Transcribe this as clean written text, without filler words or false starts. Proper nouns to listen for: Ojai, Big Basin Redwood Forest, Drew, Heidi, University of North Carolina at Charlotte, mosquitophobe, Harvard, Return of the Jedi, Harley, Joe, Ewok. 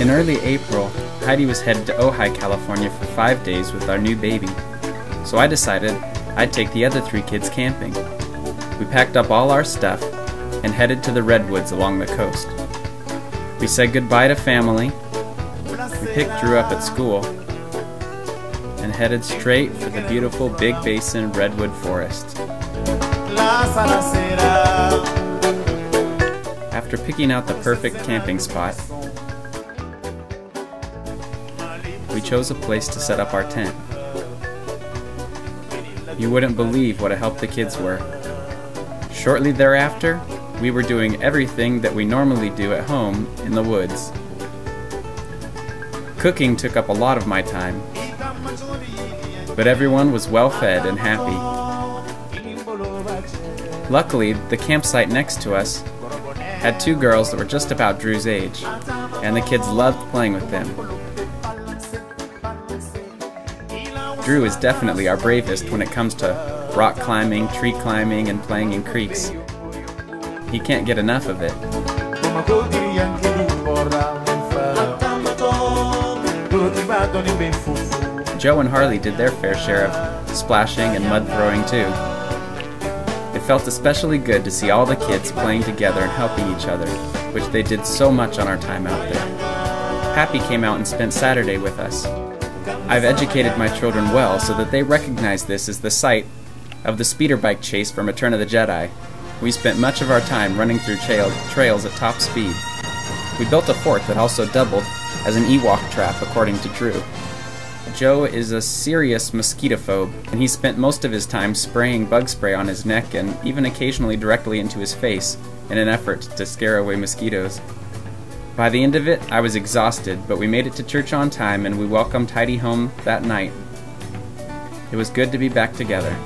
In early April, Heidi was headed to Ojai, California for 5 days with our new baby. So I decided I'd take the other 3 kids camping. We packed up all our stuff and headed to the redwoods along the coast. We said goodbye to family, we picked Drew up at school, and headed straight for the beautiful Big Basin Redwood Forest. After picking out the perfect camping spot, we chose a place to set up our tent. You wouldn't believe what a help the kids were. Shortly thereafter, we were doing everything that we normally do at home in the woods. Cooking took up a lot of my time, but everyone was well fed and happy. Luckily, the campsite next to us had 2 girls that were just about Drew's age, and the kids loved playing with them. Drew is definitely our bravest when it comes to rock climbing, tree climbing, and playing in creeks. He can't get enough of it. Joe and Harley did their fair share of splashing and mud throwing too. It felt especially good to see all the kids playing together and helping each other, which they did so much on our time out there. Happy came out and spent Saturday with us. I've educated my children well so that they recognize this as the site of the speeder bike chase from Return of the Jedi. We spent much of our time running through trails at top speed. We built a fort that also doubled as an Ewok trap, according to Drew. Joe is a serious mosquitophobe, and he spent most of his time spraying bug spray on his neck and even occasionally directly into his face in an effort to scare away mosquitoes. By the end of it, I was exhausted, but we made it to church on time and we welcomed Heidi home that night. It was good to be back together.